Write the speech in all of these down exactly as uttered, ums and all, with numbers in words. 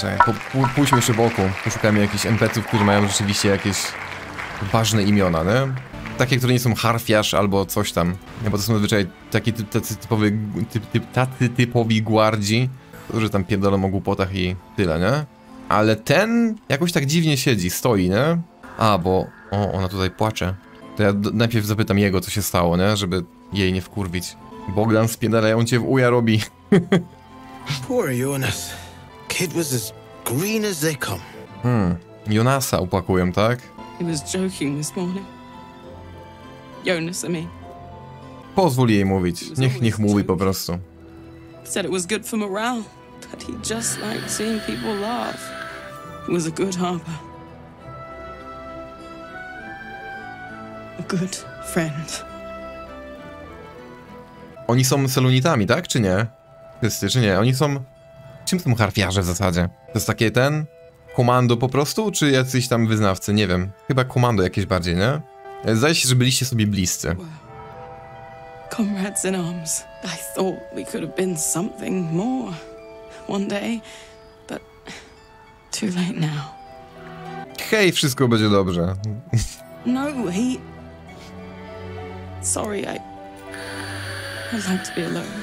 Czekaj, pójdźmy jeszcze boku, poszukajmy jakichś en pe ce ów, którzy mają rzeczywiście jakieś ważne imiona, nie? Takie, które nie są harfiarz albo coś tam. Bo to są zazwyczaj takie typ, tacy typowy, typ, typ, tacy typowi guardzi, którzy tam pierdolą o głupotach i tyle, nie? Ale ten jakoś tak dziwnie siedzi, stoi, nie? A, bo... O, ona tutaj płacze. To ja najpierw zapytam jego, co się stało, nie? Żeby jej nie wkurwić. Bogdan, spiedalają cię w uja robi. Poor Jonas. Kid was as green as they come. Hmm. Jonasa upłakują, tak? He was joking this morning. Jonas, I mean. Pozwól jej mówić. Niech, niech mówi po prostu. Said it was good for morale, but he just liked seeing people laugh. It was a good harbor. A good friend. Oni są Selunitami, tak? Czy nie? Wszyscy, czy nie? Oni są... Czym są harfiarze w zasadzie? To jest takie ten... Komando po prostu? Czy jacyś tam wyznawcy? Nie wiem. Chyba komando jakieś bardziej, nie? Zdaje się, że byliście sobie bliscy. Comrades in arms. I thought we could have been something more. One day, but too late now. Hej, wszystko będzie dobrze. No, he... Sorry, I... I'd like to be alone.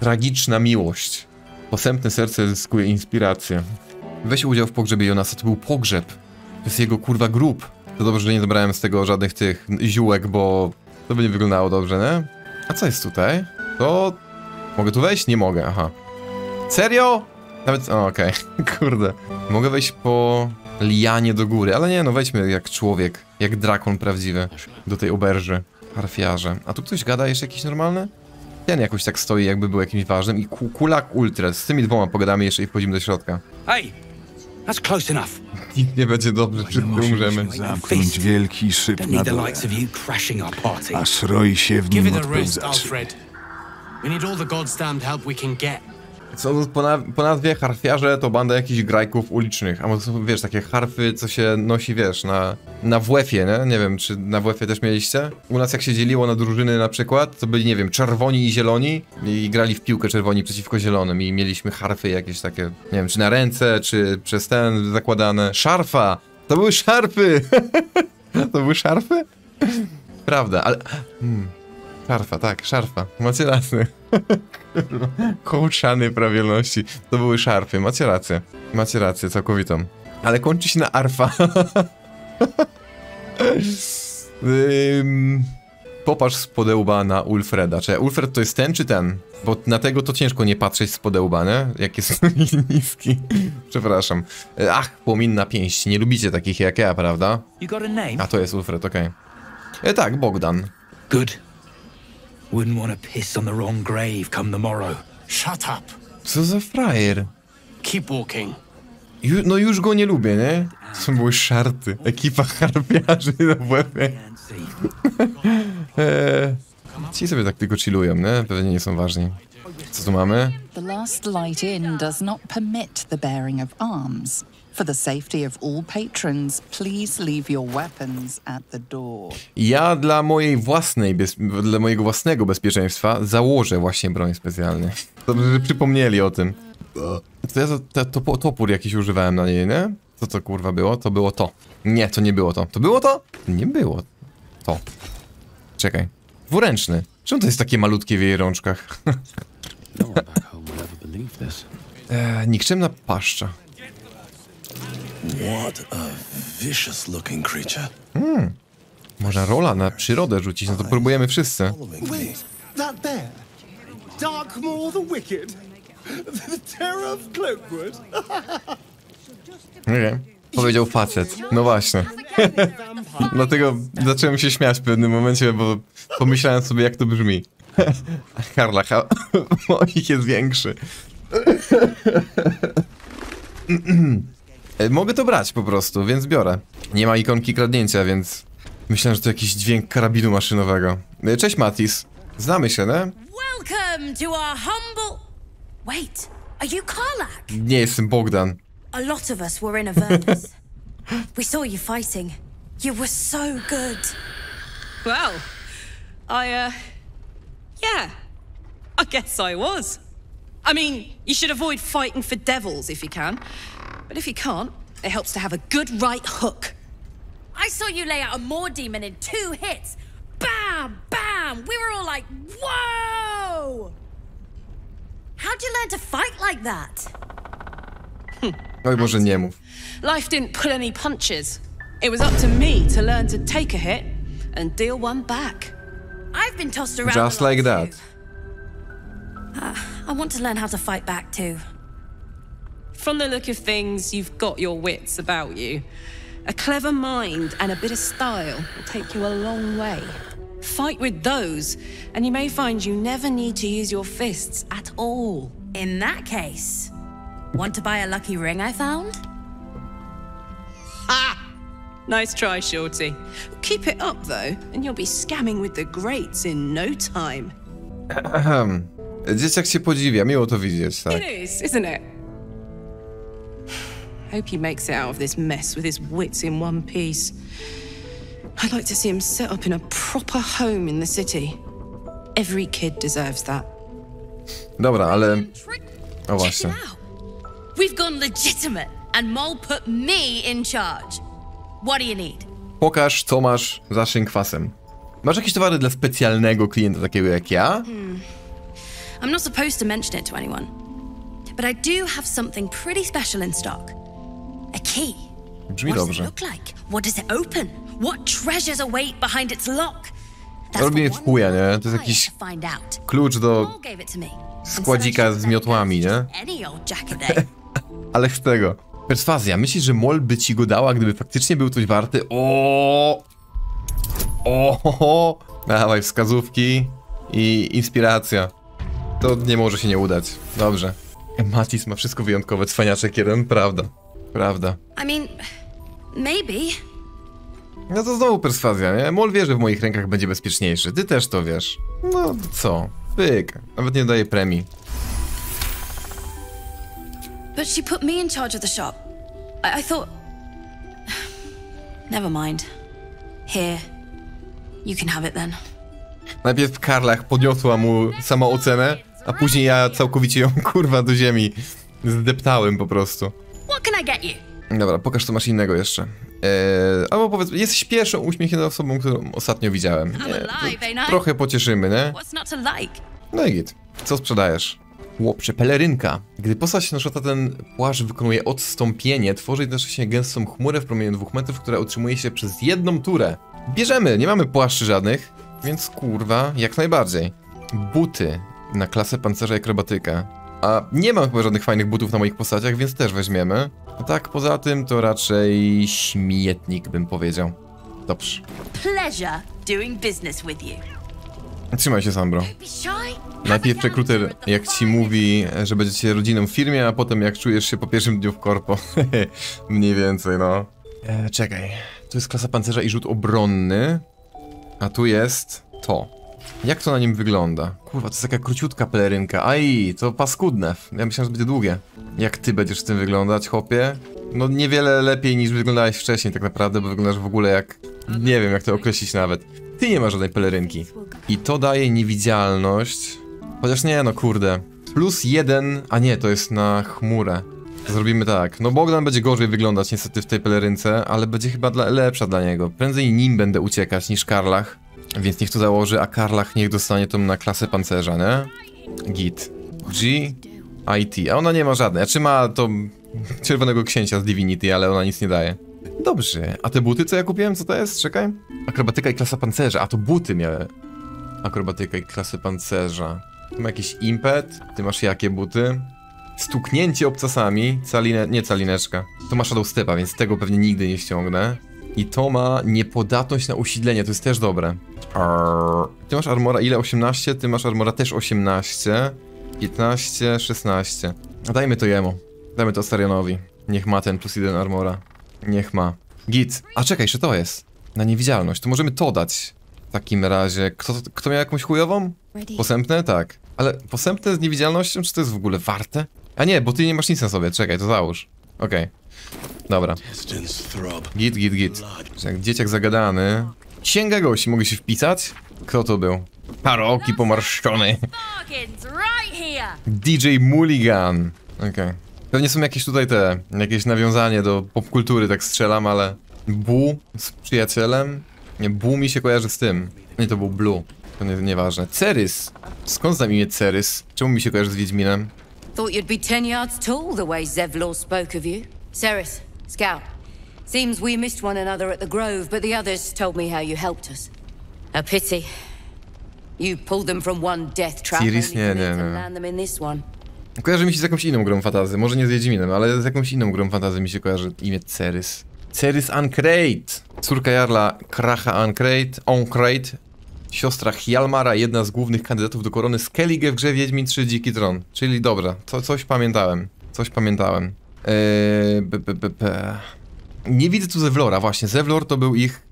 Tragiczna miłość. Posępne serce zyskuje inspirację. Weź udział w pogrzebie Jonasa, to był pogrzeb. To jest jego kurwa grób. To dobrze, że nie dobrałem z tego żadnych tych ziółek, bo to by nie wyglądało dobrze, nie? A co jest tutaj? To... Mogę tu wejść? Nie mogę, aha. Serio? Nawet... O, okej, okay. Kurde. Mogę wejść po lianie do góry, ale nie, no wejdźmy jak człowiek, jak drakon prawdziwy do tej oberży. Harfiarze. A tu ktoś gada jeszcze jakiś normalny? Ten jakoś tak stoi, jakby był jakimś ważnym. I Cullagh Ulfred. Z tymi dwoma pogadamy jeszcze i wchodzimy do środka. Hej! That's close enough. Nikt nie będzie dobrze, szybko umrzemy. Zamknąć wielki szyb na dole. Aż roi się w nim odpędzacz. Są ponadwie harfiarze to banda jakichś grajków ulicznych. A może są, wiesz, takie harfy, co się nosi, wiesz, na, na wuefie, nie? Nie wiem, czy na wuefie też mieliście? U nas jak się dzieliło na drużyny na przykład, to byli, nie wiem, czerwoni i zieloni. I grali w piłkę czerwoni przeciwko zielonym. I mieliśmy harfy jakieś takie, nie wiem, czy na ręce, czy przez ten zakładane. Szarfa! To były szarfy! To były szarfy? Prawda, ale... Hmm. Szarfa, tak, szarfa. Macie rację. Kołczany prawielności. To były szarfy, macie rację. Macie rację, całkowitą. Ale kończy się na arfa. um, popatrz z podełba na Ulfreda. Czy Ulfred to jest ten czy ten? Bo na tego to ciężko nie patrzeć z podełba, nie? Jak jest niski. Przepraszam. Ach, płomień na pięści. Nie lubicie takich jak ja, prawda? A to jest Ulfred, okej. Okay. E, tak, Bogdan. Good. Wouldn't want to piss on the wrong grave come the morrow. Shut up. Co za frajer. Keep walking. Ju, no już go nie lubię, nie? To są były szarty. Ekipa harpiarzy na łebie. eee, ci sobie tak tylko chillują, nie? Pewnie nie są ważni. Co tu mamy? The last light inn does not permit the bearing of arms. For the safety of all patrons, please leave your weapons at the door. Ja dla mojej własnej, dla mojego własnego bezpieczeństwa założę właśnie broń specjalnie. Dobrze, że przypomnieli o tym. To ja to, to, to, topór jakiś używałem na niej, nie? Co to kurwa było? To było to. Nie, to nie było to. To było to? Nie było to. Czekaj. Dwuręczny. Czemu to jest takie malutkie w jej rączkach? eee, nikczemna paszcza. What a vicious looking creature. Hmm. Można rola na przyrodę rzucić, no to próbujemy wszyscy. Wait, that there. Darkmoor the Wicked. The Terror of Cloakwood. Nie wiem. Powiedział facet. No właśnie. Dlatego zacząłem się śmiać w pewnym momencie, bo pomyślałem sobie, jak to brzmi. Karlach, moich jest większy. Mogę to brać po prostu, więc biorę. Nie ma ikonki kradnięcia, więc... Myślałem, że to jakiś dźwięk karabinu maszynowego. Cześć, Mattis. Znamy się, ne? Welcome to our humble... Wait, are you Karlach? Nie, jestem Bogdan. A lot of us were in Avernus. We saw you fighting. You were so good. Well, I, uh... yeah. I guess I was. I mean, you should avoid fighting for devils if you can. But if you can't, it helps to have a good right hook. I saw you lay out a Moor demon in two hits. Bam! Bam! We were all like, whoa! How'd you learn to fight like that? Oj, może nie mów. Life didn't pull any punches. It was up to me to learn to take a hit and deal one back. I've been tossed around just like that. Uh, I want to learn how to fight back too. From the look of things, you've got your wits about you. A clever mind and a bit of style will take you a long way. Fight with those, and you may find you never need to use your fists at all. In that case, want to buy a lucky ring I found? Ha! Nice try, Shorty. Keep it up, though, and you'll be scamming with the greats in no time. Ahem. Dzieciak się podziwia, miło to widzieć, tak? It is, isn't it? Hope he makes it out of this mess with his wits in one piece. I'd like to see him set up in a proper home in the city. Every kid deserves that. Dobra, ale... O właśnie. We've gone legitimate and Moll put me in charge. What do you need? Pokaż, co masz za szynkwasem. Masz jakieś towary dla specjalnego klienta, takiego jak ja? Hmm. I'm not supposed to mention it to anyone. But I do have something pretty special in stock. A key. Brzmi dobrze. Robię w chuja, nie? To jest jakiś klucz do składzika z miotłami, nie? Ale z tego. Perswazja, myślisz, że Moll by ci go dała, gdyby faktycznie był coś warty? O, o, dawaj wskazówki i inspiracja. To nie może się nie udać. Dobrze. Mattis ma wszystko wyjątkowe, cwaniaczek jeden, prawda. Prawda. I mean, maybe. No to znowu perswazja, nie? Moll wie, że w moich rękach będzie bezpieczniejszy. Ty też to wiesz. No co? Pyk. Nawet nie daje premii. But she put me in charge of the shop. I, I thought... Never mind. Here. You can have it then. Najpierw Karlach podniosła mu samoocenę, a później ja całkowicie ją, kurwa, do ziemi zdeptałem po prostu. Dobra, pokaż, co masz innego jeszcze. Eee, albo powiedz, jesteś pierwszą uśmiechaną osobą, którą ostatnio widziałem. Eee, trochę pocieszymy, nie? No i git. Co sprzedajesz? Łopcze pelerynka. Gdy postać nasza ten płaszcz wykonuje odstąpienie, tworzy jednocześnie gęstą chmurę w promieniu dwóch metrów, która utrzymuje się przez jedną turę. Bierzemy, nie mamy płaszczy żadnych, więc kurwa, jak najbardziej. Buty na klasę pancerza i akrobatyka. A nie mam chyba żadnych fajnych butów na moich postaciach, więc też weźmiemy. A tak poza tym to raczej śmietnik, bym powiedział. Dobrze. Trzymaj się sam, bro. Najpierw rekruter, jak ci mówi, że będziecie rodziną w firmie, a potem jak czujesz się po pierwszym dniu w korpo. Mniej więcej, no. E, czekaj. Tu jest klasa pancerza i rzut obronny. A tu jest to. Jak to na nim wygląda? Kurwa, to jest taka króciutka pelerynka. Aj, to paskudne. Ja myślałem, że będzie długie. Jak ty będziesz w tym wyglądać, chłopie? No niewiele lepiej niż wyglądałeś wcześniej tak naprawdę, bo wyglądasz w ogóle jak... Nie wiem, jak to określić nawet. Ty nie masz żadnej pelerynki. I to daje niewidzialność. Chociaż nie, no kurde. Plus jeden... A nie, to jest na chmurę. Zrobimy tak. No Bogdan będzie gorzej wyglądać niestety w tej pelerynce, ale będzie chyba dla... lepsza dla niego. Prędzej nim będę uciekać niż Karlach. Więc niech to założy, a Karlach niech dostanie tą na klasę pancerza, nie? Git. G I T. A ona nie ma żadnej. Znaczy ma to czerwonego księcia z Divinity, ale ona nic nie daje. Dobrze. A te buty, co ja kupiłem? Co to jest? Czekaj. Akrobatyka i klasa pancerza. A to buty miałem. Akrobatyka i klasę pancerza. Tu ma jakiś impet. Ty masz jakie buty? Stuknięcie obcasami. Caline... Nie calineczka. To ma Shadow Stepa, więc tego pewnie nigdy nie ściągnę. I to ma niepodatność na usidlenie, to jest też dobre. Arr. Ty masz armora ile? osiemnaście? Ty masz armora też osiemnaście. piętnaście, szesnaście. A dajmy to jemu. Dajmy to Astarionowi. Niech ma ten plus jeden armora. Niech ma. Git. A czekaj, jeszcze to jest. Na niewidzialność. To możemy to dać. W takim razie. Kto, kto miał jakąś chujową? Posępne? Tak. Ale posępne z niewidzialnością? Czy to jest w ogóle warte? A nie, bo ty nie masz nic na sobie. Czekaj, to załóż. Okej. Okay. Dobra. Git, git, git. Jak dzieciak zagadany. Księga gości, mogę się wpisać? Kto to był? Paroki pomarszczony. D J Mulligan. Okej. Okay. Pewnie są jakieś tutaj te, jakieś nawiązanie do popkultury, tak strzelam, ale... Bu z przyjacielem? Nie, Bu mi się kojarzy z tym. Nie, to był Blue. To nie, nieważne. Cerys. Skąd znam imię Cerys? Czemu mi się kojarzy z Wiedźminem? Thought you'd be ten yards tall the way Zevlor spoke of you. Cerys, scout. Seems we missed one another at the grove, but the others told me how you helped us. A pity. You pulled them from one death trap and land them in this one. Kojarzy mi się z jakąś inną grą fantasy. Może nie z Wiedźminem, ale z jakąś inną grą fantasy mi się kojarzy imię Cerys. Cerys an Craite. Córka Jarla Kracha an Craite, on Craite. Siostra Hjalmara, jedna z głównych kandydatów do korony Skellige w grze Wiedźmin trzy: Dziki Tron. Czyli dobra, co, coś pamiętałem. Coś pamiętałem. Eee, b, b, b, b. Nie widzę tu Zevlora, właśnie. Zevlor to był ich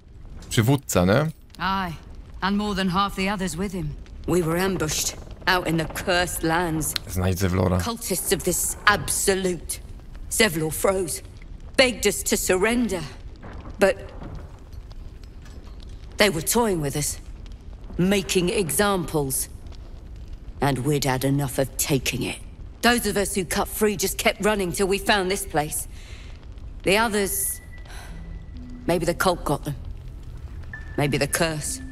przywódca, nie? Aye, and more than half the others with him. We were ambushed out in the cursed lands. Znajdź Zevlora. Cultists of this absolute. Zevlor froze, begged us to surrender, but they were toying with us. Making examples, and we'd had enough of taking it. Those of us who cut free just kept running till we found this place. The others, maybe the cult got them, maybe the curse.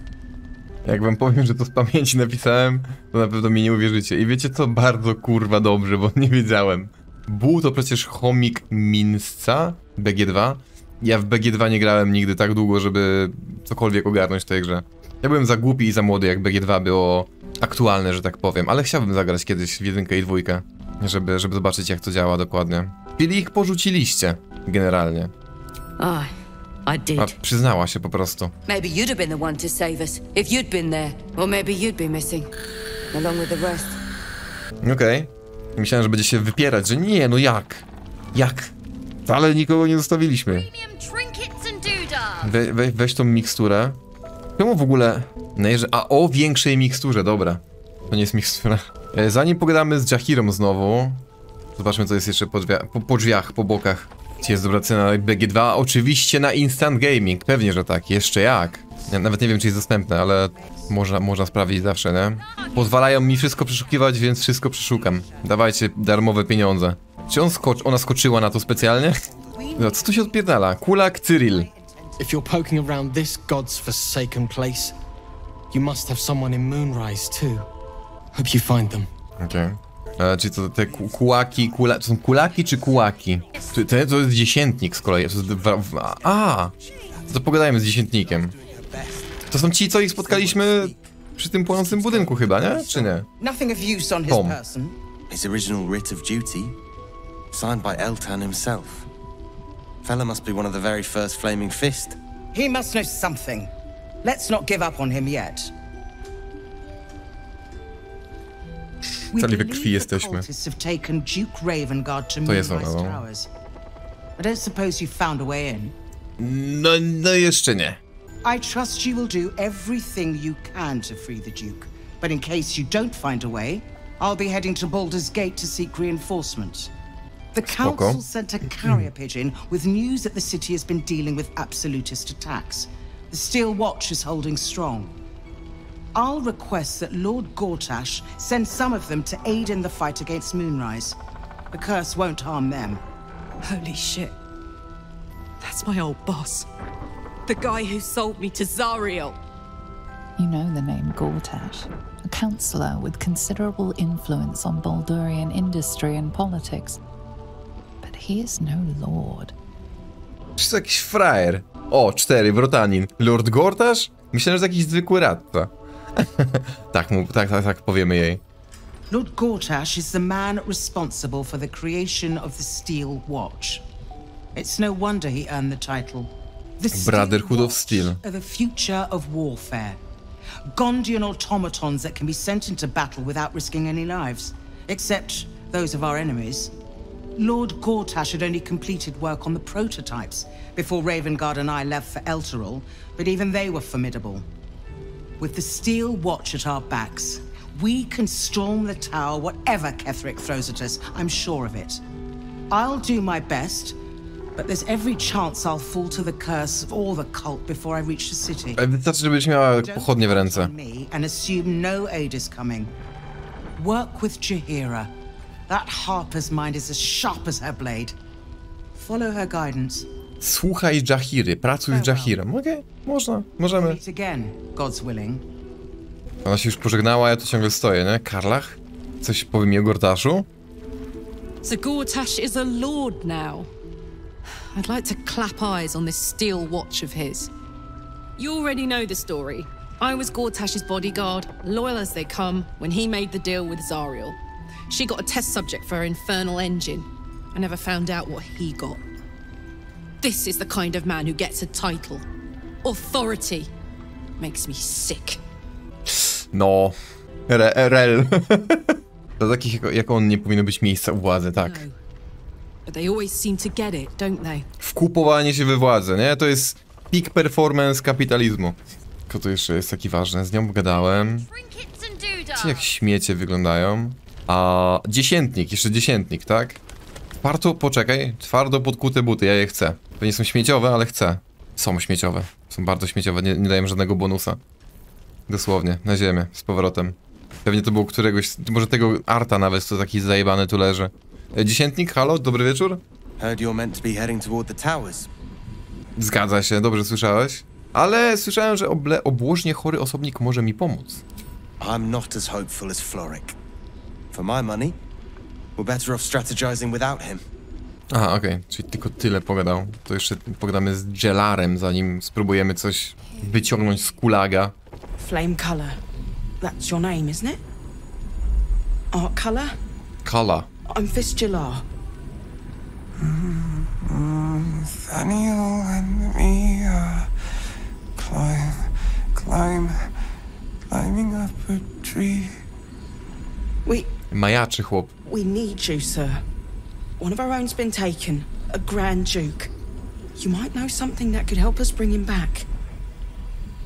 Jak wam powiem, że to z pamięci napisałem, to na pewno mi nie uwierzycie. I wiecie co? Bardzo kurwa dobrze, bo nie wiedziałem. Był to przecież chomik Minsca, B G dwa. Ja w B G dwa nie grałem nigdy tak długo, żeby cokolwiek ogarnąć w tej grze. Ja byłem za głupi i za młody, jak B G dwa było aktualne, że tak powiem, ale chciałbym zagrać kiedyś w jedynkę i dwójkę, żeby, żeby zobaczyć, jak to działa dokładnie. Czyli ich porzuciliście, generalnie. A przyznała się po prostu. Maybe you'd have been the one to save us, if you'd been there, or maybe you'd be missing, along with the rest. Okej. Myślałem, że będzie się wypierać, że nie, no jak? Jak? Ale nikogo nie zostawiliśmy. We, we, weź tą miksturę. Czemu w ogóle... No, a o większej miksturze, dobra. To nie jest mikstura. Zanim pogadamy z Jaheirą znowu, zobaczmy, co jest jeszcze po, drzwiach, po, po drzwiach, po bokach. Gdzie jest dobra cena B G dwa? Oczywiście na Instant Gaming. Pewnie, że tak. Jeszcze jak. Ja nawet nie wiem, czy jest dostępne, ale można, można sprawdzić zawsze, nie? Pozwalają mi wszystko przeszukiwać, więc wszystko przeszukam. Dawajcie darmowe pieniądze. Czy on skoczy, ona skoczyła na to specjalnie? No, co tu się odpierdala? Cullagh Cyril. If you're poking around this god's forsaken place, you must have someone in Moonrise too. Hope you find them. Okay. E, czyli to te kułaki, kula, to są kulaki czy kułaki? To, to, to jest dziesiętnik z kolei. To jest w, w, a, a! To pogadajmy z dziesiętnikiem. To są ci, co ich spotkaliśmy przy tym płonącym budynku chyba, nie? Czy nie? Tom. His original writ of duty, signed by Eltan himself. Fella must be one of the very first Flaming Fist. He must know something. Let's not give up on him yet. We believe the cultists have taken Duke Ravenguard to Moonrise Towers. I don't suppose you found a way in. No, no, jeszcze nie. I trust you will do everything you can to free the Duke, but in case you don't find a way, I'll be heading to Baldur's Gate to seek reinforcements. The council sent a carrier pigeon with news that the city has been dealing with absolutist attacks. The Steel Watch is holding strong. I'll request that Lord Gortash send some of them to aid in the fight against Moonrise. The curse won't harm them. Holy shit. That's my old boss. The guy who sold me to Zariel. You know the name Gortash, a councillor with considerable influence on Baldurian industry and politics. He is no lord. Przecież jakiś frajer. O, cztery, Brotanin. Lord Gortash? Myślałem, że jakiś zwykły radca. tak, mu, tak, tak, tak powiemy jej. Lord Gortash is the man responsible for the creation of the Steel Watch. It's no wonder he earned the title. The Brotherhood of Steel. The future of warfare. Gondian automatons that can be sent into battle without risking any lives, except those of our enemies. Lord Gortash had only completed work on the prototypes before Ravenguard and I left for Elturel, but even they were formidable. With the Steel Watch at our backs, we can storm the tower whatever Kethrick throws at us, I'm sure of it. I'll do my best, but there's every chance I'll fall to the curse of all the cult before I reach the city. Wystarczy, żebyś miała pochodnie w ręce. Don't count on me and assume no aid is coming. Work with Jaheira. That harper's mind is as sharp as her blade. Follow her guidance. Słuchaj Jahiry, pracuj z Jahirem. Okej, okay, można, możemy. Ona się już pożegnała, ja tu ciągle stoję, nie? Karlach? Coś powie mi o Gortaszu? So Gortash is a lord now. I'd like to clap eyes on this steel watch of his. You already know the story. I was Gortash's bodyguard, loyal as they come, when he made the deal with Zariel. She got a test subject for her infernal engine. I never found out what he got. This is the kind of man who gets a title. Authority. Makes me sick. No. R L. Dla takich jak on nie powinno być miejsca u władzy, tak. But they always seem to get it, don't they? Wkupowanie się we władzę, nie? To jest peak performance kapitalizmu. Tylko to jeszcze jest taki ważne, z nią gadałem. Wiecie, jak śmiecie wyglądają. A dziesiętnik, jeszcze dziesiętnik, tak? Twardo, poczekaj, twardo podkute buty, ja je chcę. To nie są śmieciowe, ale chcę. Są śmieciowe, są bardzo śmieciowe, nie, nie dają żadnego bonusa. Dosłownie, na ziemię, z powrotem. Pewnie to było któregoś, może tego Arta nawet, co taki zajebany tu leży. Dziesiętnik, halo, dobry wieczór? Zgadza się, dobrze słyszałeś? Ale słyszałem, że oble, obłożnie chory osobnik może mi pomóc. I'm not as hopeful as Floric. For my money, we're better off strategizing without him. Aha, okej, okay. Czyli tylko tyle pogadał. To jeszcze pogadamy z Jellarem, zanim spróbujemy coś wyciągnąć z Cullagha. Flame Cullagh. That's your name, isn't it? Art Cullagh? Cullagh. I'm Fistula. Nathaniel and me are climb, climb, climbing up a tree. We. Majaczy chłop. We need you, sir. One of our own's been taken, a Grand Duke. You might know something that could help us bring him back.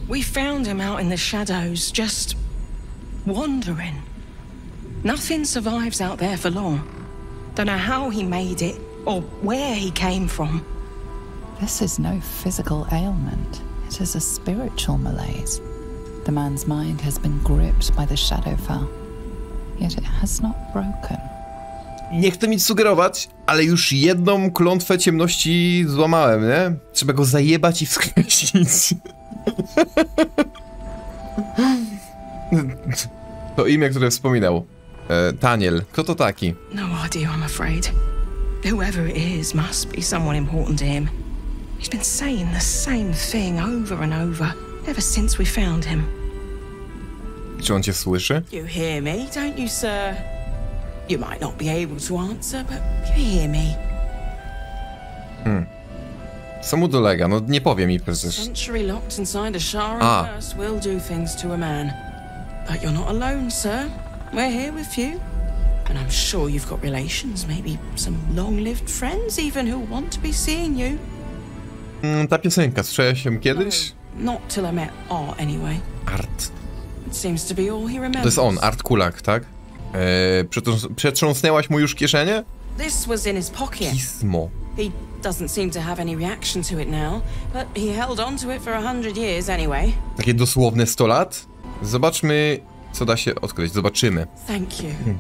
We found him out in the shadows, just wandering. Nothing survives out there for long. Don't know how he made it, or where he came from. This is no physical ailment. It is a spiritual malaise. The man's mind has been gripped by the Shadowfell. Yet it has not broken. Nie chcę nic sugerować, ale już jedną klątwę ciemności złamałem, nie? Trzeba go zajebać i wskreślić. To imię, które wspominał. E, Taniel. Kto to taki? No idea, I'm afraid. Whoever it is must be someone important to him. He's been saying the same thing over and over, ever since we found him. Czy on cię słyszy? You hear me, don't you, sir? You might not be able to answer, but you hear me. Hmm. Co mu dolega? No nie powie mi przecież. Century locked inside a Shara curse will do things to a man. But you're not alone, sir. We're here with you. And I'm sure you've got relations, maybe some long-lived friends even who want to be seeing you. Mm, ta piosenka strzela się kiedyś? No, not till I met Art anyway. Art. It seems to be all he remembers. To jest on, Art Cullagh, tak? Eee, przetrząs przetrząsnęłaś mu już kieszenie? This was in his pocket. Pismo. He doesn't seem to have any reaction to it now, but he held on to it for a hundred years anyway. Takie dosłowne sto lat? Zobaczmy, co da się odkryć. Zobaczymy. Thank you. Hmm.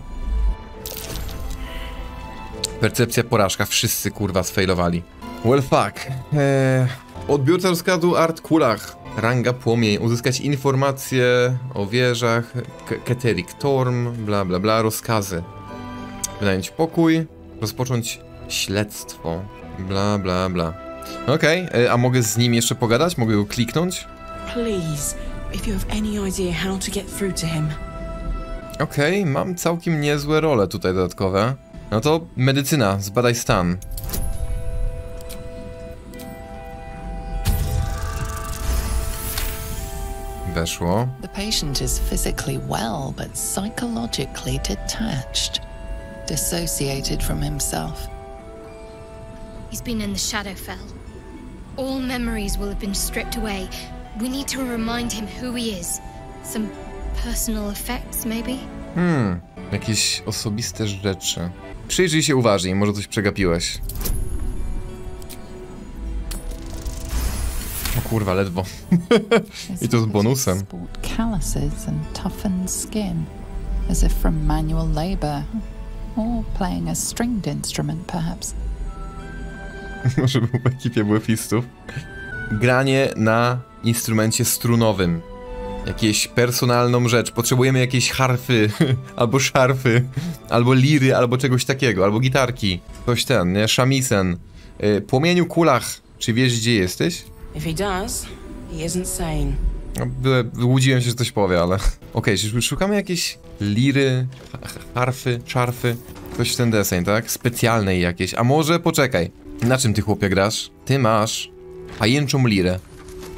Percepcja porażka. Wszyscy kurwa sfailowali. Well fuck. Eee, odbiórca rozkazu Art Cullagh. Ranga płomień. Uzyskać informacje o wieżach. Kethric Thorm. Bla bla bla. Rozkazy. Wynająć pokój. Rozpocząć śledztwo. Bla bla bla. Okej. Okay. A mogę z nim jeszcze pogadać? Mogę go kliknąć? Please. If you have any idea how to get through to him. Okej, okay, mam całkiem niezłe role tutaj dodatkowe. No to medycyna, zbadaj stan. Weszło. The patient is physically well, but psychologically detached, dissociated from himself. He's been in the Shadowfell. All memories will have been stripped away. We need to remind him who he is. Some personal effects, maybe? Hmm, jakieś osobiste rzeczy. Przyjrzyj się uważniej, może coś przegapiłeś. O kurwa, ledwo. I to z bonusem. as if from manual labour, or playing a stringed instrument perhaps. Może był w ekipie błyfistów. Granie na instrumencie strunowym. Jakieś personalną rzecz. Potrzebujemy jakiejś harfy, albo szarfy, albo liry, albo czegoś takiego, albo gitarki. Coś ten, nie? Szamisen. Y, Płomieniu Cullagh, czy wiesz, gdzie jesteś? Jeśli does, he isn't sane. Łudziłem się, że coś powie, ale... Okej, okay, szukamy jakiejś liry, harfy, czarfy. Coś w ten deseń, tak? Specjalnej jakiejś. A może, poczekaj. Na czym ty, chłopie, grasz? Ty masz pajęczą lirę.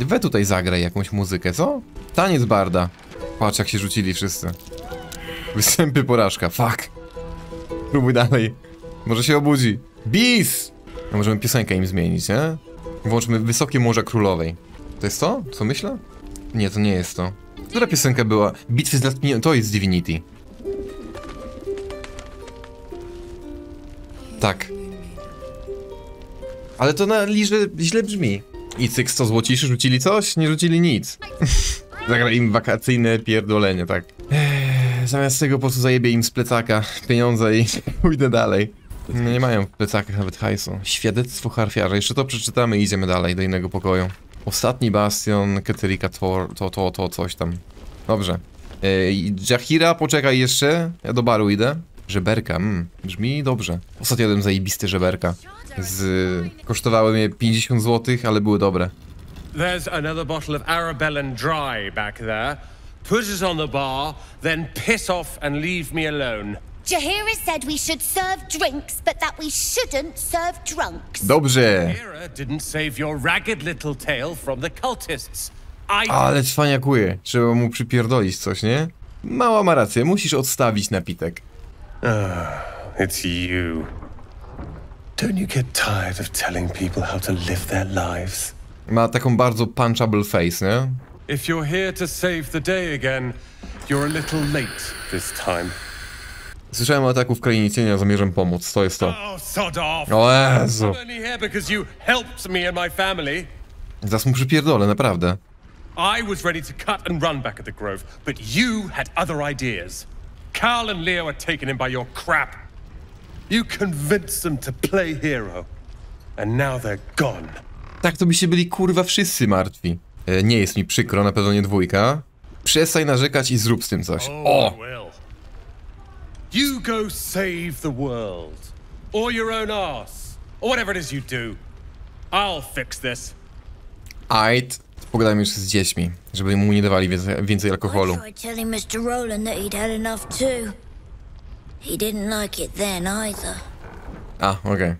We tutaj zagraj jakąś muzykę, co? Taniec barda. Patrz, jak się rzucili wszyscy. Występy, porażka. Fuck. Próbuj dalej. Może się obudzi. Bis! No, możemy piosenkę im zmienić, nie? Włączmy Wysokie Morza Królowej. To jest to? Co myślę? Nie, to nie jest to. Która piosenka była? Bitwy z Latminią. To jest Divinity. Tak. Ale to na lirze źle brzmi. I cyk sto złociszy, rzucili coś? Nie rzucili nic. Zagraj im wakacyjne pierdolenie, tak. Ech, zamiast tego po prostu zajebie im z plecaka pieniądze i pójdę dalej. No, nie mają w plecakach nawet hajsu. Świadectwo harfiarza. Jeszcze to przeczytamy i idziemy dalej do innego pokoju. Ostatni bastion Kethricka Thorm, to, to, to, coś tam. Dobrze. Ej, Jaheira, poczekaj jeszcze. Ja do baru idę. Żeberka, mm, brzmi dobrze. Ostatnio jadłem zajebiste żeberka. Z... kosztowały mnie pięćdziesiąt złotych, ale były dobre. There's another bottle of Arabellan Dry back there. Put it on the bar, then piss off and leave me alone. Jaheira said we should serve drinks, but that we shouldn't serve drunks. Dobrze. Jaheira didn't save your ragged little tail from the cultists. I... Ale cwaniakuje. Trzeba mu przypierdolić coś, nie? Mała ma rację. Musisz odstawić napitek. Oh, it's you. Don't you get tired of telling people how to live their lives? Ma taką bardzo punchable face, nie? If you're here to save the day again, you're a little late this time. Słyszałem o ataku w krainie cienia, zamierzam pomóc. To jest to. O Jezu. Zaraz mu przypierdolę, naprawdę. I was ready to cut and run back at the grove, but you had other ideas. Carl and Leo are taken in by your crap. You convinced them to play hero, and now they're gone. Tak to by się byli kurwa wszyscy martwi. E, nie jest mi przykro, na pewno nie dwójka. Przestań narzekać i zrób z tym coś. O! You go save the world, or your own ass, or whatever it is you do. I'll fix this. Ajt. Pogadajmy już z dziećmi, żeby mu nie dawali więcej, więcej alkoholu. A, okej. Okay.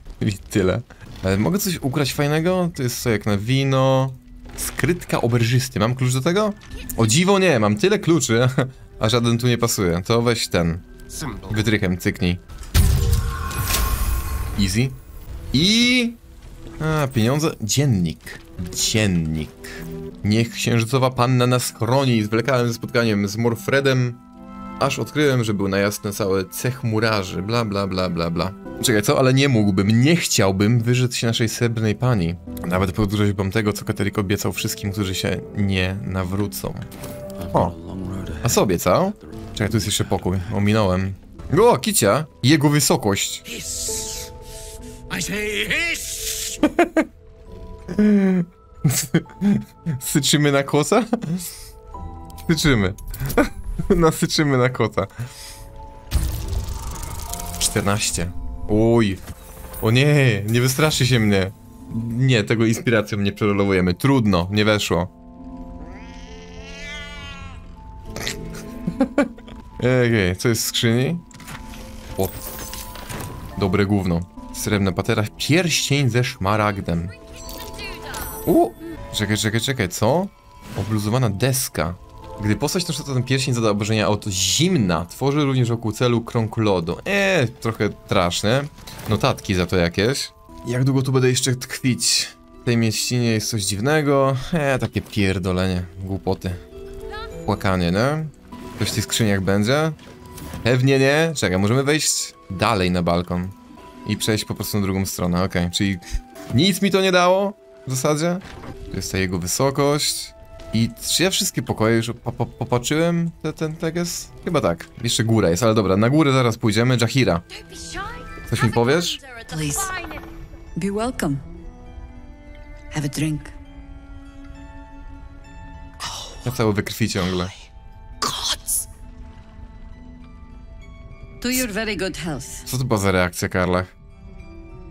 Tyle. Ale mogę coś ukraść fajnego? To jest co, jak na wino... Skrytka oberżysty. Mam klucz do tego? O dziwo nie, mam tyle kluczy, a żaden tu nie pasuje. To weź ten. Wytrychem cyknij. Easy. I... A, pieniądze. Dziennik. Dziennik. Niech księżycowa panna nas chroni. Zwlekałem ze spotkaniem z Morfredem, aż odkryłem, że był najazd na cały cech murarzy. Bla, bla, bla, bla, bla. Czekaj, co? Ale nie mógłbym, nie chciałbym wyrzec się naszej srebrnej pani. Nawet podróżowałbym tego, co Kethrick obiecał wszystkim, którzy się nie nawrócą. O, a sobie, co? Czekaj, tu jest jeszcze pokój. Ominąłem. O, kicia! Jego wysokość. I say hiss! Syczymy na koca? Syczymy. Nasyczymy na kota. czternaście. Uj. O nie, nie wystraszy się mnie. Nie, tego inspiracją nie przerolowujemy. Trudno, nie weszło. Okej, co jest w skrzyni? O. Dobre gówno. Srebrna patera, pierścień ze szmaragdem. U! Czekaj, czekaj, czekaj, co? Obluzowana deska. Gdy postać noszą ten pierścień zada obrażenia od zimna, tworzy również wokół celu krąg lodu. Eee, trochę straszne. Notatki za to jakieś. Jak długo tu będę jeszcze tkwić? W tej mieścinie jest coś dziwnego. Eee, takie pierdolenie. Głupoty. Płakanie, nie? Coś w tych skrzyniach będzie? Pewnie nie. Czekaj, możemy wejść dalej na balkon. I przejść po prostu na drugą stronę, okej. Okay. Czyli nic mi to nie dało, w zasadzie. To jest ta jego wysokość. I czy ja wszystkie pokoje już po, po, popatrzyłem? Ten, ten teges? Chyba tak. Jeszcze góra jest, ale dobra, na górę zaraz pójdziemy. Jaheira, coś mi powiesz? Please. Be welcome. Have a drink. Ja cały we krwi ciągle. To your very good health. Co to była za reakcja, Karlach?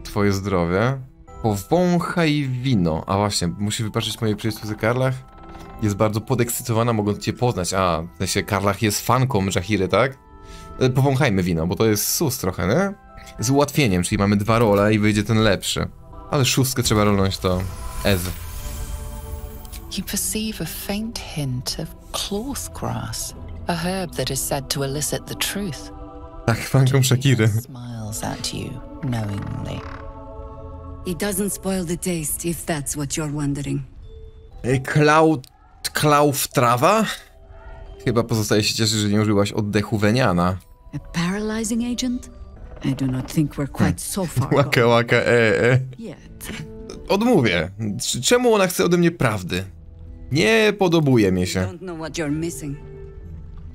Twoje zdrowie. Powąchaj wino. A właśnie, musi wypatrzeć moje przyjaciół z Karlach. Jest bardzo podekscytowana, mogąc cię poznać. A, w sensie Karlach jest fanką Jahiry, tak? Powąchajmy wino, bo to jest sus trochę, nie? Z ułatwieniem, czyli mamy dwa role i wyjdzie ten lepszy. Ale szóstkę trzeba rolnąć to Ez. You perceive a faint hint of cloth grass, a herb that is said to elicit the truth. Tak, fanką Jahiry. Smiles at you knowingly. It doesn't spoil the taste if that's what you're wondering. Klaut, klauf trawa? Chyba pozostaje się cieszyć, że nie użyłaś oddechu weniana. A paralyzing agent? I do not think we're quite so far. Łaka, łaka, e, e. Odmówię. Czemu ona chce ode mnie prawdy? Nie podobuje mi się.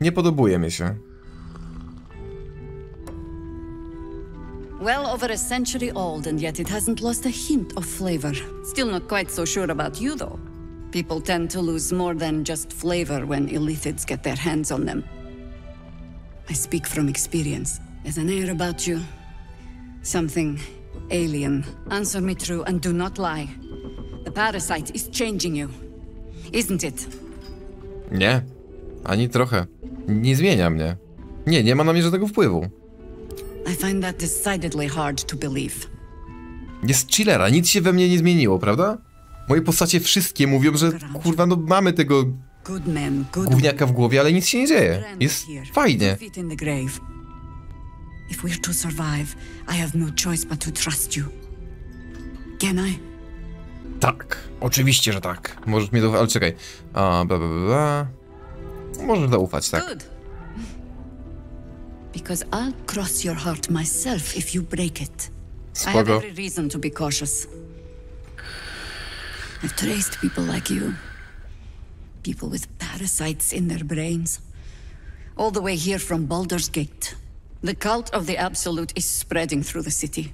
Nie podobuje mi się. Well over a century old, and yet it hasn't lost a hint of flavor. Still not quite so sure about you, though. People tend to lose more than just flavor when illithids get their hands on them. I speak from experience. There's an air about you. Something alien. Answer me true and do not lie. The parasite is changing you. Isn't it? Nie. Ani trochę. Nie zmienia mnie. Nie, nie ma na mnie żadnego wpływu. I find that decidedly hard to believe. Jest chillera, nic się we mnie nie zmieniło, prawda? Moje postacie wszystkie mówią, że kurwa, no mamy tego gówniaka w głowie, ale nic się nie dzieje. Jest fajnie. If we're to survive, I have no choice but to trust you. Can I? Tak, oczywiście, że tak. Możesz mi zaufać, ale czekaj. A, bla, bla, bla. Możesz zaufać, tak. Good. Because I'll cross your heart myself if you break it. Spoko. I have every reason to be cautious. I've traced people like you. People with parasites in their brains. All the way here from Baldur's Gate. The cult of the Absolute is spreading through the city.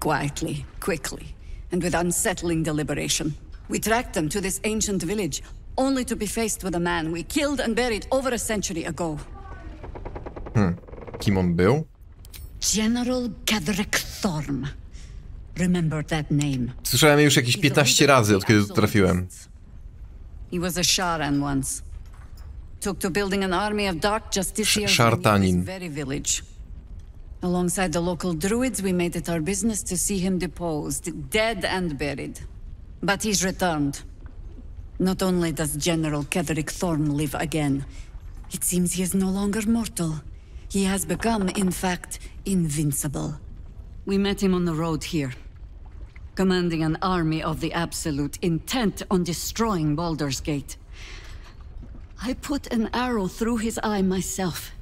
Quietly, quickly, and with unsettling deliberation. We tracked them to this ancient village, only to be faced with a man we killed and buried over a century ago. Hmm. Kim on był? General Kethric Thorm. Remember that name. Słyszałem już jakieś piętnaście razy, od kiedy tu trafiłem. He was a Sharan once. Took to building an army of dark justiciars in his very village. Alongside the local druids, we made it our business to see him deposed, dead and buried. But he's returned. Not only does General Kethric Thorm live again, it seems he is no longer mortal. He has become, in fact, invincible. We met him on the road here, commanding an army of the Absolute, intent on destroying Baldur's Gate. I put an arrow through his eye myself,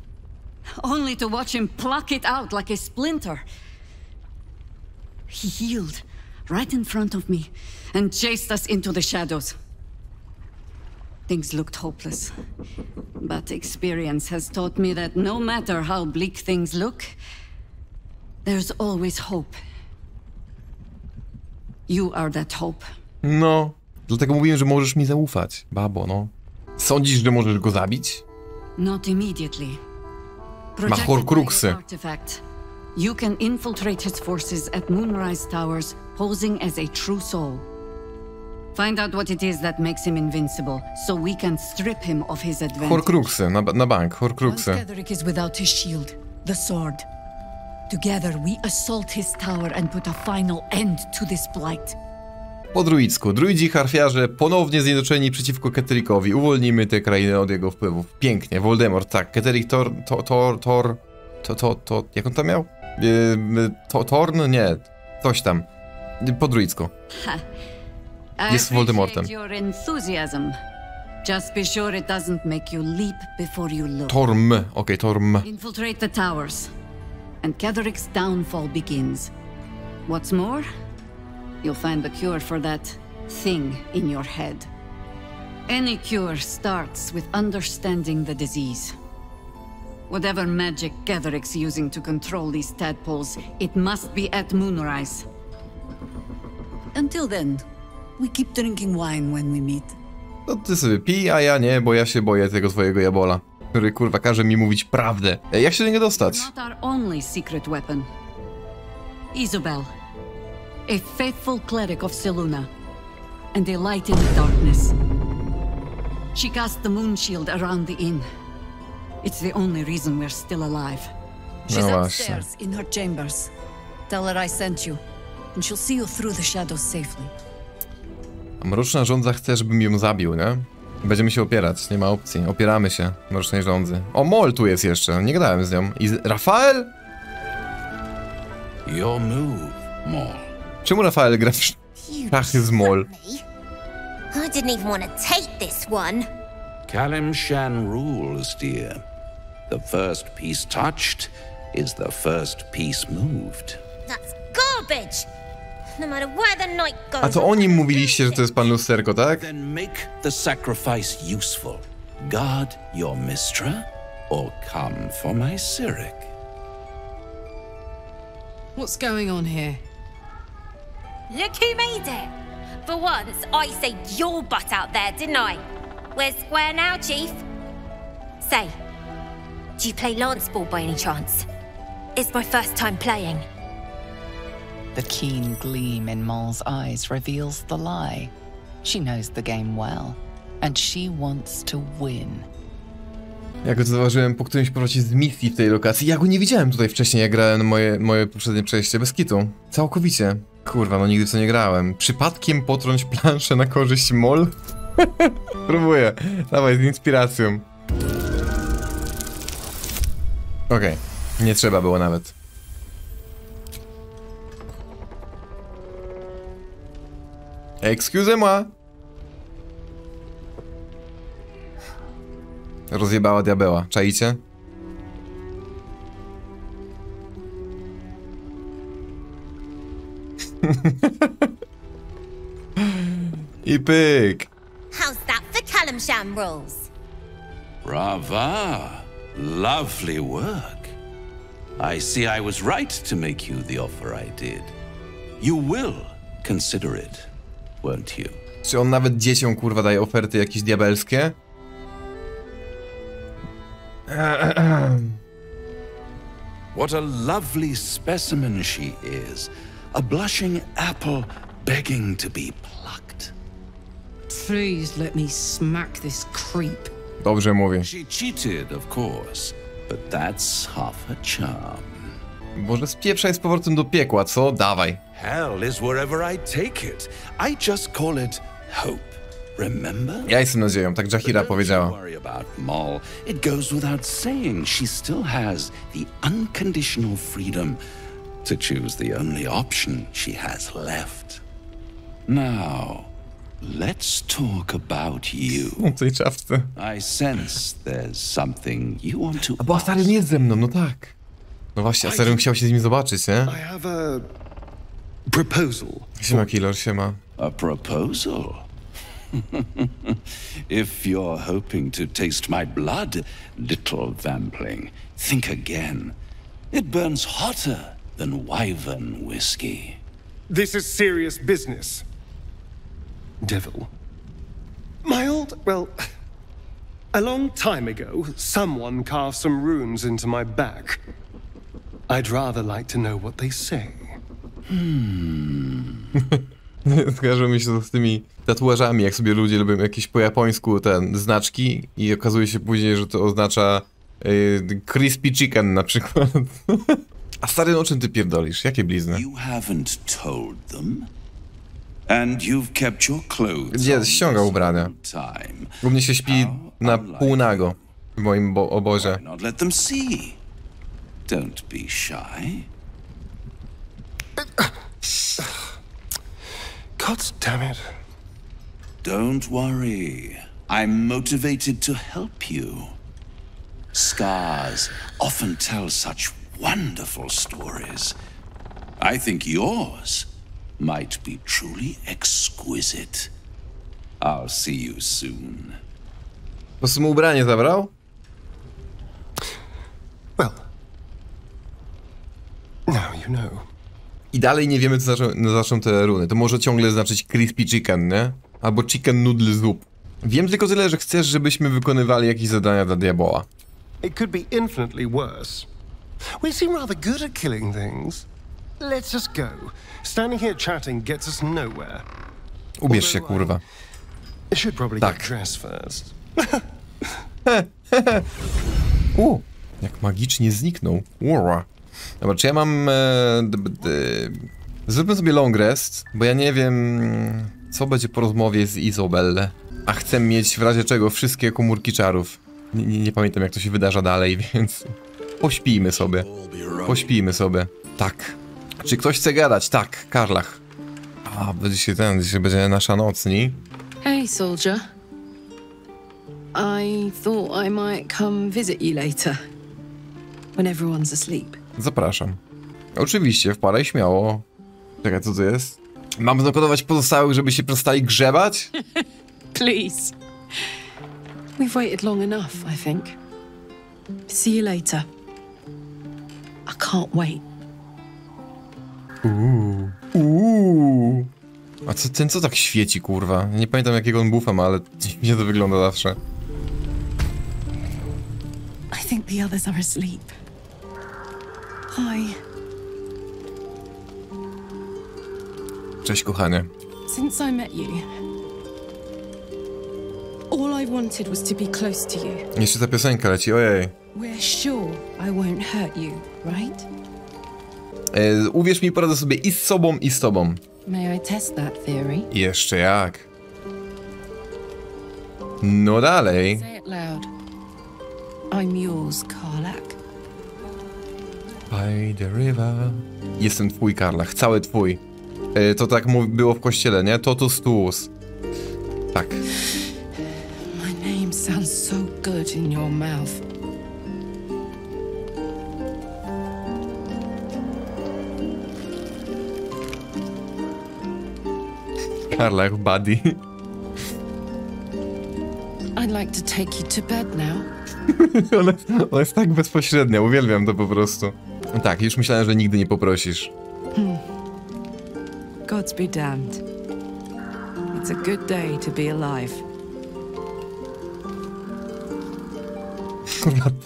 only to watch him pluck it out like a splinter. He healed right in front of me and chased us into the shadows. Things looked hopeless, but experience has taught me that no matter how bleak things look, there's always hope. You are that hope. No, dlatego mówiłem, że możesz mi zaufać, babo, no. Sądzisz, że możesz go zabić? Not immediately. Ma horcruxy. You can infiltrate his forces at Moonrise Towers, posing as a true soul. Find out what it is that makes him invincible, so we can strip him of his advantage. Horcruxy, na, na bank, horcruxy. Kethric is without his shield, the sword. Together we assault his tower and put a final end to this plight. Po druidzku, druidzi harfiarze ponownie zjednoczeni przeciwko Kethricowi. Uwolnimy tę krainę od jego wpływów. Pięknie, Voldemort, tak. Kethric Tor, Tor, Tor, Tor, to, to, to, jak on tam miał? Yy, to, Torn? Nie, coś tam. Po druidzku. Ha. Jest Voldemortem. Thorm, okej, okay, Thorm. Infiltrate the towers, and Kethric's downfall begins. What's more, you'll find the cure for that thing in your head. Any cure starts with understanding the disease. Whatever magic Kethric's using to control these tadpoles, it must be at Moonrise. Until then, we keep drinking wine when we meet. No ty sobie pij, a ja nie, bo ja się boję tego twojego jabola, który kurwa każe mi mówić prawdę. Jak się do niego dostać? Not our only secret weapon. Isobel, a faithful cleric of Seluna, and a light in the darkness. She cast the moon shield around the inn. It's the only reason we're still alive. She's upstairs in her chambers. Tell her I sent you, and she'll see you through the shadows safely. Mroczna Żądza chce, żebym ją zabił, nie? Będziemy się opierać, nie ma opcji. Opieramy się Mrocznej Żądzy. O, Moll tu jest jeszcze, nie gadałem z nią. I z... Rafael? Your move, Moll. Czemu Rafael gra w szachy z Moll? I didn't even want to take this one. Kalim Shan rules, dear. The first piece touched is the first piece moved. That's garbage. No matter where the night goes. A to o nim mówiliście, że to jest pan lusterko, tak? Then make the sacrifice useful. Guard your mistress or come for my Cyric. What's going on here? Look who made it. For once, I saved your butt out there, didn't I? We're square now, Chief. Say, do you play lance ball by any chance? It's my first time playing. The keen gleam in Moll's eyes reveals the lie. She knows the game well, and she wants to win. Ja go zauważyłem po którymś powrocie z misji w tej lokacji. Ja go nie widziałem tutaj wcześniej, jak grałem moje, moje poprzednie przejście bez kitu. Całkowicie. Kurwa, no nigdy w co nie grałem. Przypadkiem potrąć planszę na korzyść Moll? Próbuję. Dawaj, z inspiracją. Okej. Okay. Nie trzeba było nawet. Excusez-moi. Rozjebała diabeła. Czaicie? I pyk. How's that for Kalim Shan rules? Brava! Lovely work. I see I was right to make you the offer I did. You will consider it, won't you? Czy on nawet dzieciom kurwa daje oferty jakieś diabelskie? What a lovely specimen she is. A blushing apple begging to be plucked. Please let me smack this creep. Dobrze mówi. She cheated, of course, but that's half her charm. Boże, spieprzaj z powrotem do piekła, co? Dawaj. Hell is wherever I take it. I just call it hope. Remember? Ja jestem nadzieją, tak Jaheira powiedziała. Don't worry about Moll. It goes without saying she still has the unconditional freedom to choose the only option she has left. Now, let's talk about you. I sense there's something you want to. A bo Asarion jest ze mną, no tak. No właśnie, Asarion chciał się z nim zobaczyć, nie? I have a proposal. Siema, Killer, siema. A proposal? If you're hoping to taste my blood, little vampling, think again. It burns hotter than wyvern whiskey. This is serious business. Devil. My old, well, a long time ago, someone carved some runes into my back. I'd rather like to know what they say. Hmm. Skojarzyło mi się z tymi tatuażami, jak sobie ludzie lubią jakieś po japońsku ten znaczki i okazuje się później, że to oznacza yy, crispy chicken na przykład. A stary, o czym ty pierdolisz? Jakie blizny? Gdzie ściągał ubrania? U mnie się śpi na półnago w moim bo obozie. God damn it. Don't worry. I'm motivated to help you. Scars often tell such wonderful stories. I think yours might be truly exquisite. I'll see you soon. Po prostu mu ubranie zabrał? Well. Now you know. I dalej nie wiemy, co znaczą, znaczą te runy. To może ciągle znaczyć crispy chicken, nie? Albo chicken noodle soup. Wiem tylko tyle, że chcesz, żebyśmy wykonywali jakieś zadania dla diaboła. It could be infinitely worse. We seem rather good at killing things. Let's just go. Standing here chatting gets us nowhere. Ubierz się, kurwa. Tak. U, jak magicznie zniknął. Ura. Dobra, czy ja mam... E, d, d, zróbmy sobie long rest, bo ja nie wiem, co będzie po rozmowie z Izabelle. A chcę mieć w razie czego wszystkie komórki czarów. Nie, nie, nie pamiętam, jak to się wydarza dalej, więc... Pośpijmy sobie. Pośpijmy sobie. Tak. Czy ktoś chce gadać? Tak, Karlach. A, będzie się ten, dzisiaj będzie nasza nocni. Hey, soldier. I thought I might come visit you later. When everyone's asleep. Zapraszam. Oczywiście, wpadaj śmiało. Czekaj, co to jest? Mam znokodować pozostałych, żeby się przestali grzebać? Please. We've waited long enough, I think. See you later. I can't wait. Uuu. Uuu. A co, ten co tak świeci, kurwa? Nie pamiętam, jakiego on buffa ma, ale dziwnie to wygląda zawsze. I think the others are asleep. Hi. Cześć, kochanie. Since I met you, all I wanted was to be close to you. Jeszcze ta piosenka leci, ojej. We're sure I won't hurt you, right? E, uwierz mi, poradzę sobie i z sobą, i z tobą. May I test that theory? Jeszcze jak. No dalej. Say it loud. I'm yours, Karlach. By the river. Jestem twój, Karlach, cały twój. E, to tak było w kościele, nie? Totus tuus. Tak. My name sounds so good in your mouth. Karlach, buddy. I'd like to take you to bed now. Ona, ona jest tak bezpośrednia, uwielbiam to po prostu. Tak, już myślałem, że nigdy nie poprosisz. Hmm. God's be damned. It's a good day to be alive.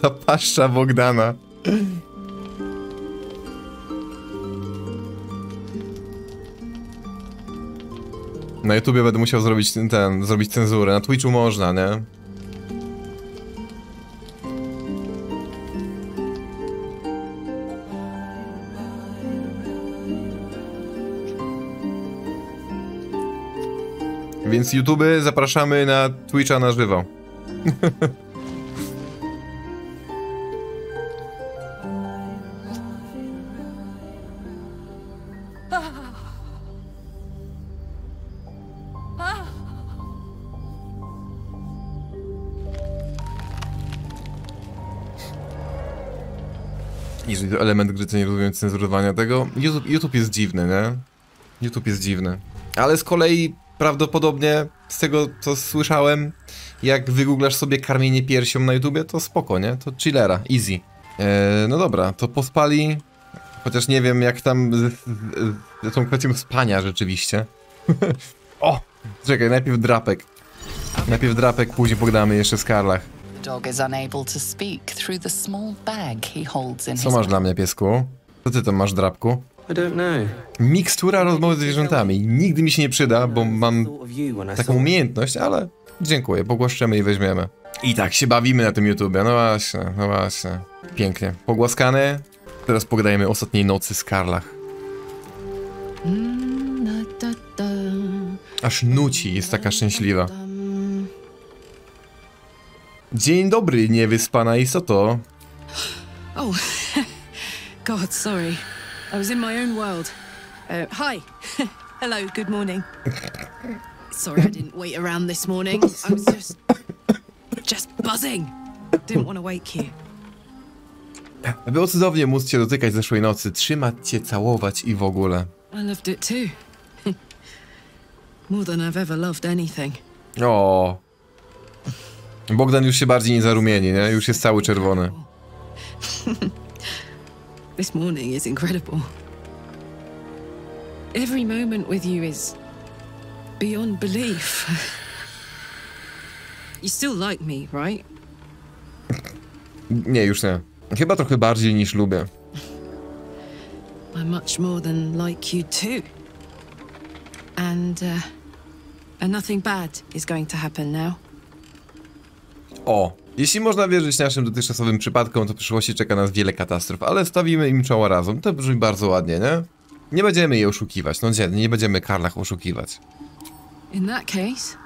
Ta paszcza Bogdana. Na YouTubie będę musiał zrobić ten, ten, zrobić cenzurę. Na Twitchu można, nie? Więc YouTube zapraszamy na Twitcha na żywo. Jeżeli to element gry, to nie rozumiem cenzurowania tego. YouTube, YouTube jest dziwny, nie? YouTube jest dziwny. Ale z kolei prawdopodobnie z tego, co słyszałem, jak wygooglasz sobie karmienie piersią na YouTubie, to spoko, nie? To chillera, easy. Eee, no dobra, to pospali. Chociaż nie wiem, jak tam z, z, z tą kwestią spania rzeczywiście. O! Czekaj, najpierw drapek. Najpierw drapek, później pogadamy jeszcze z Karlach. Co masz dla mnie, piesku? Co ty tam masz, drapku? Mikstura rozmowy z zwierzętami. Nigdy mi się nie przyda, bo mam taką umiejętność, ale dziękuję, pogłaszczemy i weźmiemy. I tak się bawimy na tym YouTubie, no właśnie, no właśnie. Pięknie. Pogłaskane. Teraz pogadajmy o ostatniej nocy z Karlach. Aż nuci, jest taka szczęśliwa. Dzień dobry, niewyspana istoto. Oh, God, sorry. I was in my own world. Uh, hi. Hello, good morning. Sorry I didn't wait around this morning. I was just... just buzzing. Didn't want to wake you. Było cudownie móc cię dotykać zeszłej nocy, trzymać cię, całować i w ogóle. I loved it too. More than I've ever loved anything. O. Bogdan już się bardziej nie zarumieni, nie? Już jest cały czerwony. This morning is incredible. Every moment with you is beyond belief. You still like me, right? Nie, już nie. Chyba trochę bardziej niż lubię. I much more than like you too. And uh, and nothing bad is going to happen now. O, jeśli można wierzyć naszym dotychczasowym przypadkom, to w przyszłości czeka nas wiele katastrof, ale stawimy im czoła razem. To brzmi bardzo ładnie, nie? Nie będziemy jej oszukiwać. No nie, nie będziemy Karlach oszukiwać. In that case,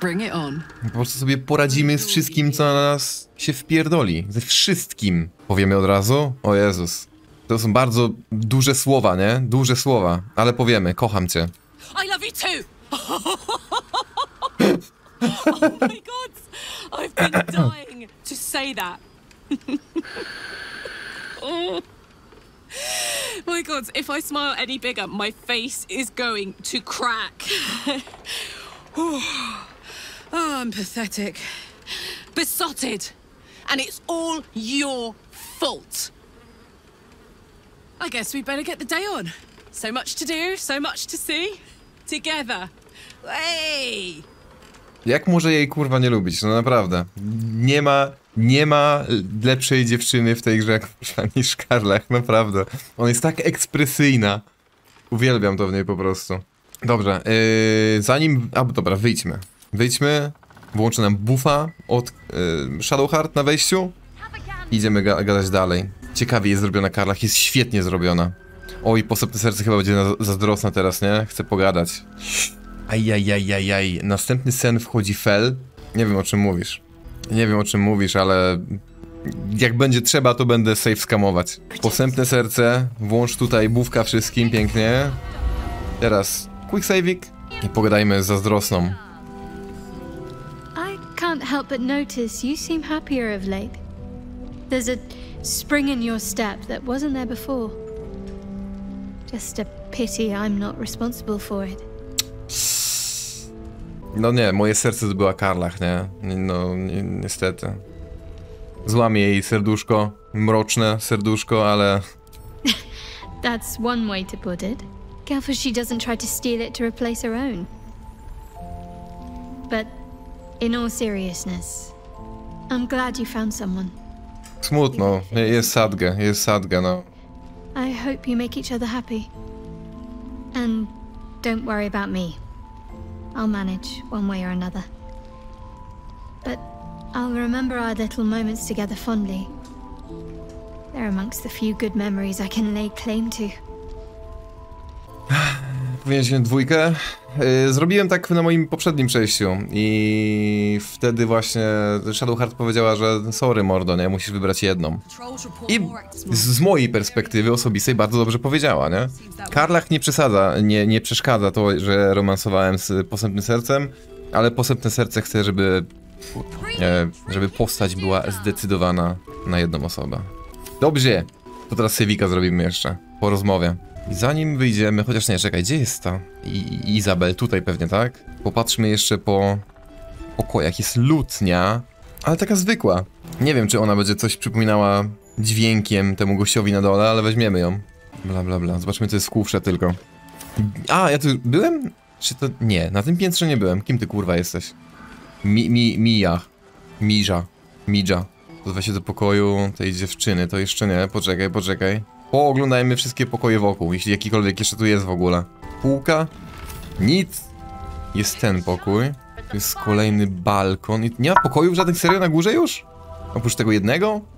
bring it on. Po prostu sobie poradzimy z wszystkim, co na nas się wpierdoli. Ze wszystkim. Powiemy od razu? O Jezus. To są bardzo duże słowa, nie? Duże słowa. Ale powiemy, kocham cię. I love you too! Oh my god! I've been dying to say that. Oh. My god, if I smile any bigger, my face is going to crack. Oh, I'm pathetic. Besotted. And it's all your fault. I guess we better get the day on. So much to do, so much to see. Together. Hey! Jak może jej kurwa nie lubić? No naprawdę. Nie ma, nie ma lepszej dziewczyny w tej grze niż Karlach, naprawdę. Ona jest tak ekspresyjna. Uwielbiam to w niej po prostu. Dobrze, yy, zanim... A, dobra, wyjdźmy. Wyjdźmy, włączę nam buffa od yy, Shadowheart na wejściu. Idziemy ga gadać dalej. Ciekawie jest zrobiona Karlach, jest świetnie zrobiona. Oj, posępne serce chyba będzie zazdrosna teraz, nie? Chcę pogadać. Ajajajajaj, następny sen wchodzi Fel. Nie wiem o czym mówisz. Nie wiem o czym mówisz, ale jak będzie trzeba, to będę safe skamować. Posępne serce, włącz tutaj bufka wszystkim, pięknie. Teraz quick saving i pogadajmy z zazdrosną. I can't help but notice you seem happier of late. There's a spring in your step that wasn't there before. Just a pity I'm not responsible for it. No nie, moje serce zdobyła Karlach, nie? No, ni niestety. Złamie jej serduszko, mroczne serduszko, ale... That's one way to put it. Careful she doesn't try to steal it to replace her own. But in all seriousness, I'm glad you found someone. Smutno, jest sadge, jest sadge, no. I hope you make each other happy. And don't worry about me. I'll manage one way or another. But I'll remember our little moments together fondly. They're amongst the few good memories I can lay claim to. Powinienem dwójkę. Zrobiłem tak na moim poprzednim przejściu i wtedy właśnie Shadowheart powiedziała, że sorry mordo, nie, musisz wybrać jedną. I z mojej perspektywy osobistej bardzo dobrze powiedziała, nie? Karlach nie przesadza, nie, nie przeszkadza to, że romansowałem z posępnym sercem, ale posępne serce chce, żeby, żeby postać była zdecydowana na jedną osobę. Dobrze, to teraz Sewika zrobimy jeszcze, po rozmowie. Zanim wyjdziemy, chociaż nie, czekaj, gdzie jest ta I, Izabel? Tutaj pewnie, tak? Popatrzmy jeszcze po pokojach. Jest lutnia, ale taka zwykła. Nie wiem, czy ona będzie coś przypominała dźwiękiem temu gościowi na dole, ale weźmiemy ją. Bla, bla, bla. Zobaczmy, co jest w kufrze tylko. A, ja tu byłem? Czy to... Nie, na tym piętrze nie byłem. Kim ty, kurwa, jesteś? Mi, mi, mija. Miża. Midża. Pozwaj się do pokoju tej dziewczyny. To jeszcze nie. Poczekaj, poczekaj. Pooglądajmy wszystkie pokoje wokół, jeśli jakikolwiek jeszcze tu jest w ogóle. Półka? Nic. Jest ten pokój. Jest kolejny balkon. I nie ma pokojów żadnych serio na górze już? Oprócz tego jednego?